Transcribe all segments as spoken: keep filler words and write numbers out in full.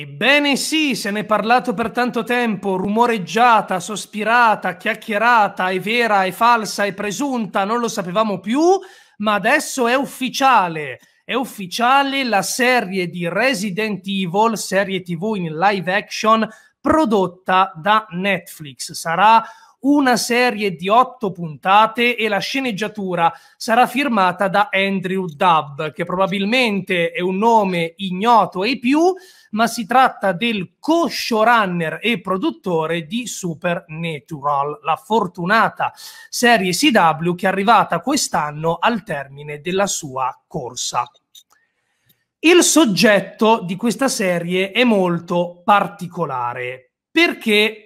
Ebbene sì, se ne è parlato per tanto tempo, rumoreggiata, sospirata, chiacchierata, è vera, è falsa, è presunta, non lo sapevamo più, ma adesso è ufficiale. È ufficiale la serie di Resident Evil, serie tivù in live action, prodotta da Netflix. Sarà una serie di otto puntate e la sceneggiatura sarà firmata da Andrew Dabb, che probabilmente è un nome ignoto ai più, ma si tratta del co-showrunner e produttore di Supernatural, la fortunata serie C W che è arrivata quest'anno al termine della sua corsa. Il soggetto di questa serie è molto particolare, perché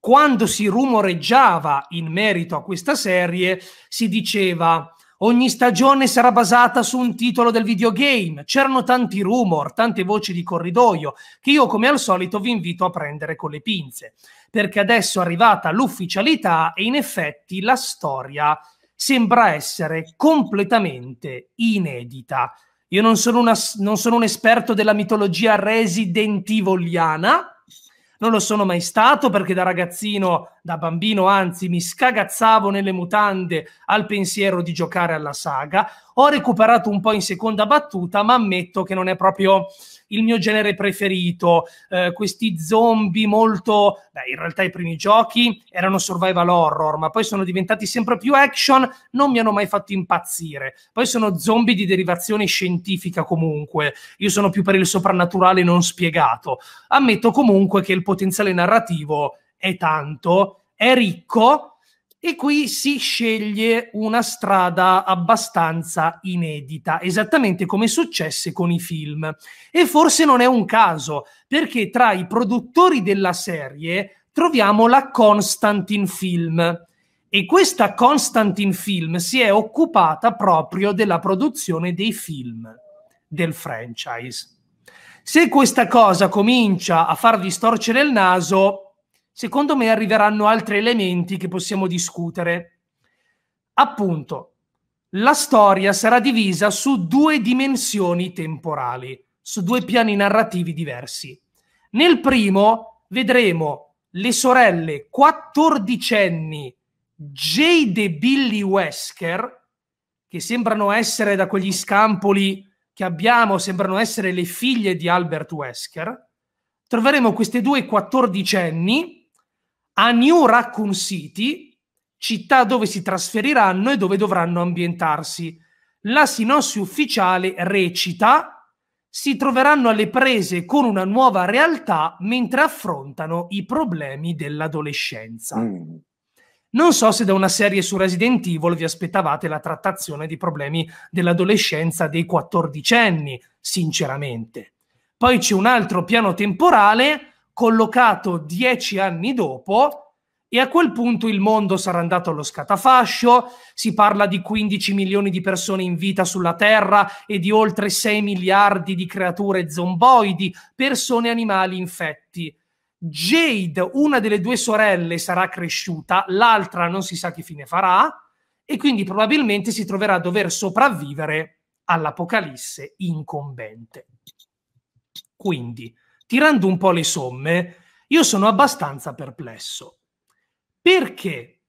quando si rumoreggiava in merito a questa serie si diceva ogni stagione sarà basata su un titolo del videogame, c'erano tanti rumor, tante voci di corridoio che io come al solito vi invito a prendere con le pinze, perché adesso è arrivata l'ufficialità e in effetti la storia sembra essere completamente inedita. Io non sono, una, non sono un esperto della mitologia residentivogliana. Non lo sono mai stato perché da ragazzino, da bambino anzi, mi scagazzavo nelle mutande al pensiero di giocare alla saga. Ho recuperato un po' in seconda battuta, ma ammetto che non è proprio il mio genere preferito. Eh, questi zombie molto... Beh, in realtà i primi giochi erano survival horror, ma poi sono diventati sempre più action, non mi hanno mai fatto impazzire. Poi sono zombie di derivazione scientifica comunque. Io sono più per il soprannaturale non spiegato. Ammetto comunque che il potenziale narrativo è tanto, è ricco, e qui si sceglie una strada abbastanza inedita, esattamente come successe con i film. E forse non è un caso, perché tra i produttori della serie troviamo la Constantin Film. E questa Constantin Film si è occupata proprio della produzione dei film del franchise. Se questa cosa comincia a farvi storcere il naso, secondo me arriveranno altri elementi che possiamo discutere. Appunto, la storia sarà divisa su due dimensioni temporali, su due piani narrativi diversi. Nel primo vedremo le sorelle quattordicenni Jade e Billy Wesker, che sembrano essere, da quegli scampoli che abbiamo, sembrano essere le figlie di Albert Wesker. Troveremo queste due quattordicenni a New Raccoon City, città dove si trasferiranno e dove dovranno ambientarsi. La sinossi ufficiale recita: si troveranno alle prese con una nuova realtà mentre affrontano i problemi dell'adolescenza. Mm. Non so se da una serie su Resident Evil vi aspettavate la trattazione dei problemi dell'adolescenza dei quattordicenni, sinceramente. Poi c'è un altro piano temporale collocato dieci anni dopo, e a quel punto il mondo sarà andato allo scatafascio, si parla di quindici milioni di persone in vita sulla Terra e di oltre sei miliardi di creature zomboidi, persone e animali infetti. Jade, una delle due sorelle, sarà cresciuta, l'altra non si sa che fine farà, e quindi probabilmente si troverà a dover sopravvivere all'apocalisse incombente. Quindi, tirando un po' le somme, io sono abbastanza perplesso. Perché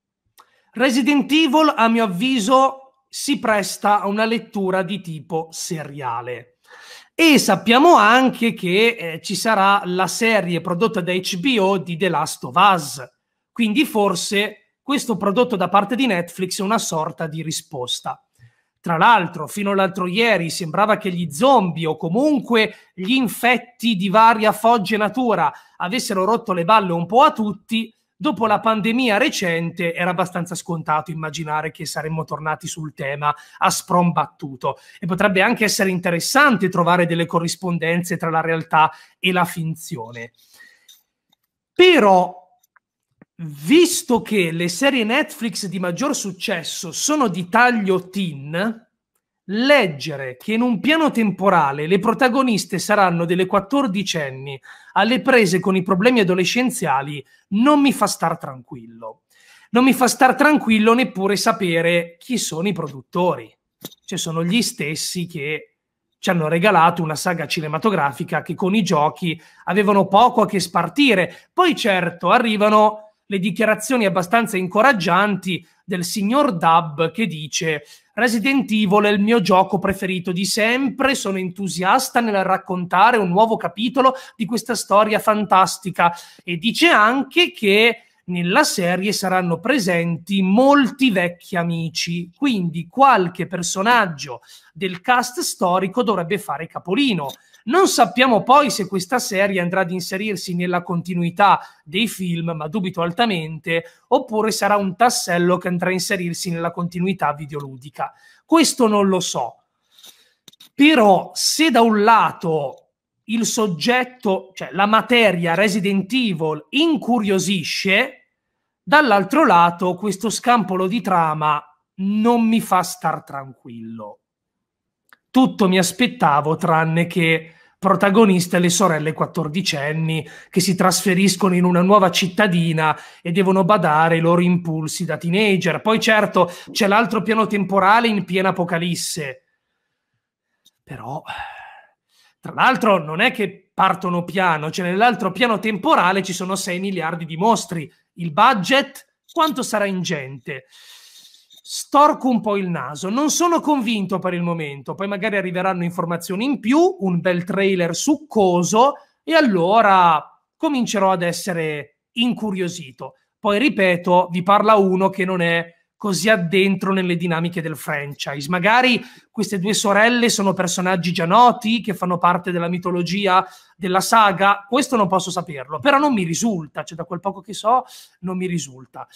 Resident Evil, a mio avviso, si presta a una lettura di tipo seriale. E sappiamo anche che eh, ci sarà la serie prodotta da H B O di The Last of Us. Quindi forse questo prodotto da parte di Netflix è una sorta di risposta. Tra l'altro, fino all'altro ieri sembrava che gli zombie o comunque gli infetti di varia foggia e natura avessero rotto le balle un po' a tutti. Dopo la pandemia recente era abbastanza scontato immaginare che saremmo tornati sul tema a sprombattuto, e potrebbe anche essere interessante trovare delle corrispondenze tra la realtà e la finzione. Però, visto che le serie Netflix di maggior successo sono di taglio teen, leggere che in un piano temporale le protagoniste saranno delle quattordicenni alle prese con i problemi adolescenziali non mi fa star tranquillo. Non mi fa star tranquillo neppure sapere chi sono i produttori. Cioè, sono gli stessi che ci hanno regalato una saga cinematografica che con i giochi avevano poco a che spartire. Poi certo arrivano le dichiarazioni abbastanza incoraggianti del signor Dabb che dice: Resident Evil è il mio gioco preferito di sempre, sono entusiasta nel raccontare un nuovo capitolo di questa storia fantastica, e dice anche che nella serie saranno presenti molti vecchi amici, quindi qualche personaggio del cast storico dovrebbe fare capolino. Non sappiamo poi se questa serie andrà ad inserirsi nella continuità dei film, ma dubito altamente, oppure sarà un tassello che andrà a inserirsi nella continuità videoludica. Questo non lo so. Però se da un lato il soggetto, cioè la materia Resident Evil, incuriosisce, dall'altro lato questo scampolo di trama non mi fa star tranquillo. Tutto mi aspettavo tranne che protagoniste le sorelle quattordicenni che si trasferiscono in una nuova cittadina e devono badare i loro impulsi da teenager. Poi certo c'è l'altro piano temporale in piena apocalisse, però... Tra l'altro non è che partono piano, cioè nell'altro piano temporale ci sono sei miliardi di mostri. Il budget quanto sarà ingente? Storco un po' il naso, non sono convinto per il momento, poi magari arriveranno informazioni in più, un bel trailer succoso e allora comincerò ad essere incuriosito. Poi ripeto, vi parla uno che non è così addentro nelle dinamiche del franchise. Magari queste due sorelle sono personaggi già noti, che fanno parte della mitologia della saga, questo non posso saperlo, però non mi risulta, cioè da quel poco che so non mi risulta.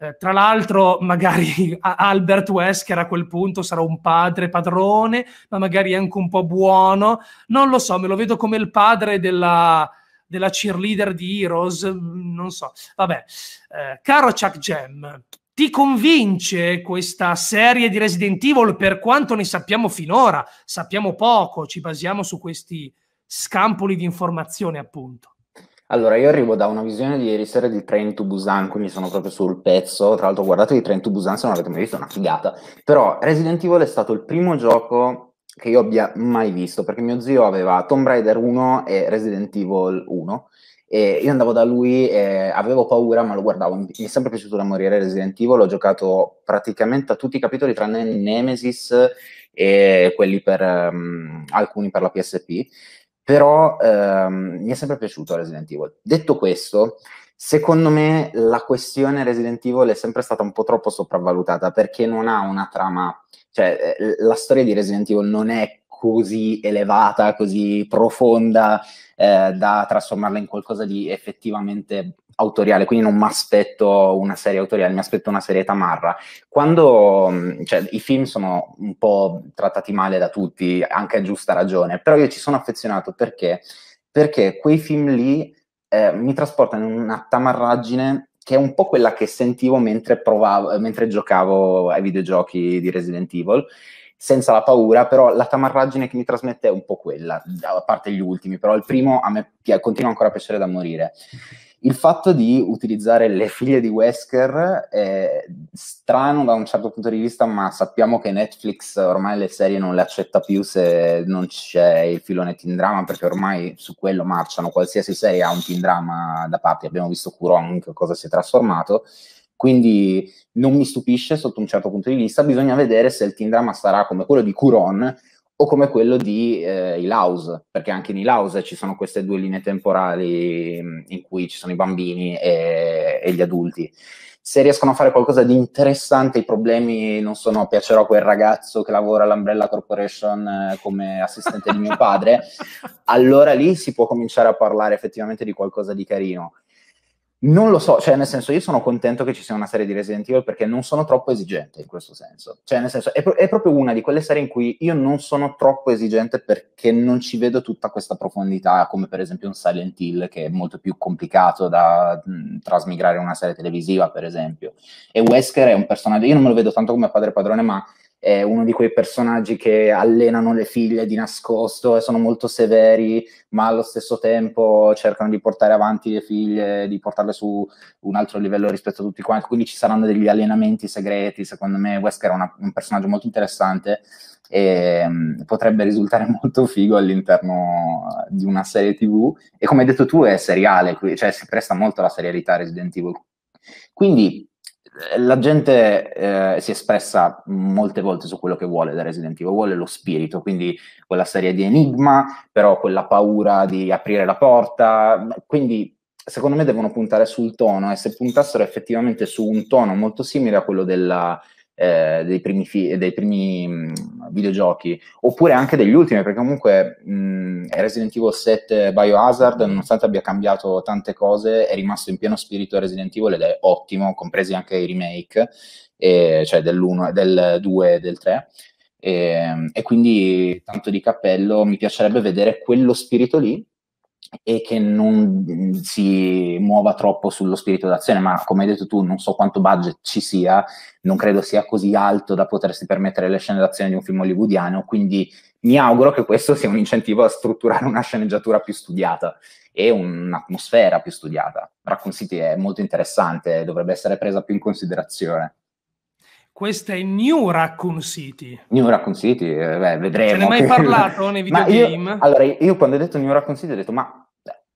Eh, tra l'altro magari Albert Wesker a quel punto sarà un padre padrone, ma magari anche un po' buono, non lo so, me lo vedo come il padre della... della cheerleader di Heroes, non so, vabbè. Eh, caro Chuck Jam, ti convince questa serie di Resident Evil per quanto ne sappiamo finora? Sappiamo poco, ci basiamo su questi scampoli di informazione, appunto. Allora, io arrivo da una visione di ieri sera di Train to Busan, quindi sono proprio sul pezzo. Tra l'altro guardate di Train to Busan se non l'avete mai visto, è una figata. Però Resident Evil è stato il primo gioco che io abbia mai visto, perché mio zio aveva Tomb Raider uno e Resident Evil uno. E io andavo da lui e avevo paura, ma lo guardavo. Mi è sempre piaciuto da morire Resident Evil, l'ho giocato praticamente a tutti i capitoli tranne Nemesis e quelli per um, alcuni per la P S P, però um, mi è sempre piaciuto Resident Evil. Detto questo, secondo me la questione Resident Evil è sempre stata un po' troppo sopravvalutata, perché non ha una trama, cioè la storia di Resident Evil non è così elevata, così profonda, eh, da trasformarla in qualcosa di effettivamente autoriale, quindi non mi aspetto una serie autoriale, mi aspetto una serie tamarra. Quando, cioè, i film sono un po' trattati male da tutti, anche a giusta ragione, però io ci sono affezionato perché, perché quei film lì eh, mi trasportano in una tamarraggine che è un po' quella che sentivo mentre, provavo, mentre giocavo ai videogiochi di Resident Evil, senza la paura, però la tamarraggine che mi trasmette è un po' quella, a parte gli ultimi, però il primo a me continua ancora a piacere da morire. Il fatto di utilizzare le figlie di Wesker è strano da un certo punto di vista, ma sappiamo che Netflix ormai le serie non le accetta più se non c'è il filone teen drama, perché ormai su quello marciano, qualsiasi serie ha un teen drama da parte, abbiamo visto Curon che cosa si è trasformato. Quindi non mi stupisce sotto un certo punto di vista, bisogna vedere se il teen drama sarà come quello di Curon o come quello di eh, I House, perché anche in I House ci sono queste due linee temporali in cui ci sono i bambini e, e gli adulti. Se riescono a fare qualcosa di interessante, i problemi non sono piacerò a quel ragazzo che lavora all'Umbrella Corporation come assistente di mio padre, allora lì si può cominciare a parlare effettivamente di qualcosa di carino. Non lo so, cioè nel senso io sono contento che ci sia una serie di Resident Evil perché non sono troppo esigente in questo senso, cioè nel senso è, pro è proprio una di quelle serie in cui io non sono troppo esigente perché non ci vedo tutta questa profondità come per esempio un Silent Hill che è molto più complicato da mh, trasmigrare in una serie televisiva per esempio, e Wesker è un personaggio, io non me lo vedo tanto come padre padrone ma è uno di quei personaggi che allenano le figlie di nascosto e sono molto severi, ma allo stesso tempo cercano di portare avanti le figlie, di portarle su un altro livello rispetto a tutti quanti, quindi ci saranno degli allenamenti segreti. Secondo me Wesker è una, un personaggio molto interessante e um, potrebbe risultare molto figo all'interno di una serie tivù, e come hai detto tu è seriale, cioè si presta molto alla serialità Resident Evil. Quindi la gente eh, si è espressa molte volte su quello che vuole da Resident Evil, vuole lo spirito, quindi quella serie di enigma, però quella paura di aprire la porta, quindi secondo me devono puntare sul tono, e se puntassero effettivamente su un tono molto simile a quello della, eh, dei primi, fi- dei primi mh, videogiochi, oppure anche degli ultimi, perché comunque mh, Resident Evil sette Biohazard, nonostante abbia cambiato tante cose, è rimasto in pieno spirito Resident Evil ed è ottimo, compresi anche i remake, e, cioè dell'uno, del due e del tre, e, e quindi tanto di cappello. Mi piacerebbe vedere quello spirito lì, e che non si muova troppo sullo spirito d'azione, ma come hai detto tu non so quanto budget ci sia, non credo sia così alto da potersi permettere le scene d'azione di un film hollywoodiano, quindi mi auguro che questo sia un incentivo a strutturare una sceneggiatura più studiata e un'atmosfera più studiata. Raccoon City è molto interessante, dovrebbe essere presa più in considerazione. Questa è New Raccoon City. New Raccoon City, eh, beh, vedremo. Ce ne hai mai parlato nei videogame? Io, allora, io quando ho detto New Raccoon City ho detto, ma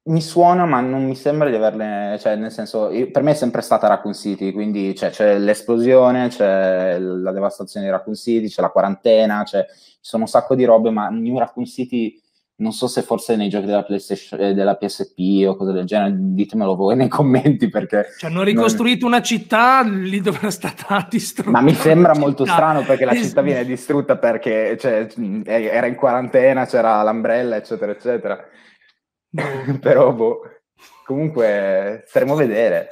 mi suona, ma non mi sembra di averle... Cioè, nel senso, io, per me è sempre stata Raccoon City, quindi cioè, c'è l'esplosione, c'è la devastazione di Raccoon City, c'è la quarantena, c'è, ci sono un sacco di robe, ma New Raccoon City... Non so se forse nei giochi della PlayStation, della P S P o cose del genere, ditemelo voi nei commenti, perché... Cioè hanno ricostruito non... una città, lì dove è stata distrutta. Ma mi sembra molto città. strano, perché la città viene distrutta perché cioè, era in quarantena, c'era l'ombrella, eccetera, eccetera. No. Però, boh, comunque, staremo a vedere.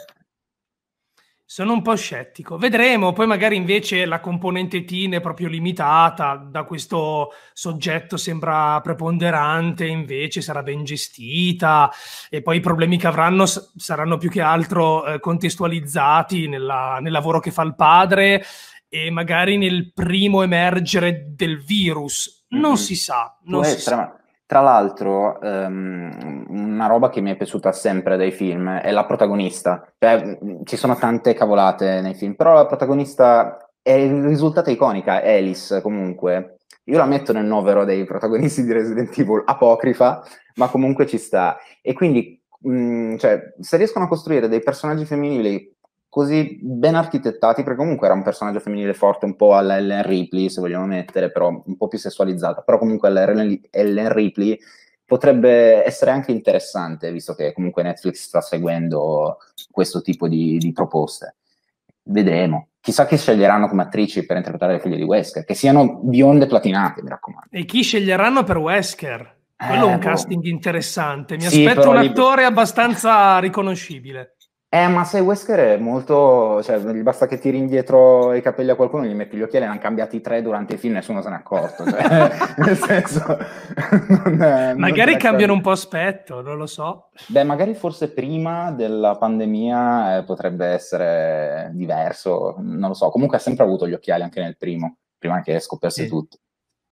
Sono un po' scettico, vedremo, poi magari invece la componente teen è proprio limitata, da questo soggetto sembra preponderante, invece sarà ben gestita, e poi i problemi che avranno s- saranno più che altro eh, contestualizzati nella, nel lavoro che fa il padre e magari nel primo emergere del virus, non mm-hmm. si sa, non Beh, si tra... sa. Tra l'altro, um, una roba che mi è piaciuta sempre dai film è la protagonista. Cioè, ci sono tante cavolate nei film, però la protagonista è risultata iconica, Alice, comunque. Io la metto nel novero dei protagonisti di Resident Evil, apocrifa, ma comunque ci sta. E quindi, mh, cioè, se riescono a costruire dei personaggi femminili così ben architettati, perché comunque era un personaggio femminile forte, un po' alla Ellen Ripley, se vogliamo mettere, però un po' più sessualizzata, però comunque Ellen Ripley potrebbe essere anche interessante, visto che comunque Netflix sta seguendo questo tipo di, di proposte. Vedremo. Chissà chi sceglieranno come attrici per interpretare le figlie di Wesker, che siano bionde platinate, mi raccomando. E chi sceglieranno per Wesker? Quello eh, è un boh. casting interessante, mi sì, aspetto un attore li... abbastanza riconoscibile. Eh, ma se Wesker è molto... Cioè, gli basta che tiri indietro i capelli a qualcuno, gli metti gli occhiali, ne hanno cambiati tre durante i film, nessuno se n'è accorto. Cioè, nel senso... Non è, magari non cambiano un po' aspetto, non lo so. Beh, magari forse prima della pandemia eh, potrebbe essere diverso, non lo so. Comunque ha sempre avuto gli occhiali, anche nel primo, prima che scopersi sì. tutto.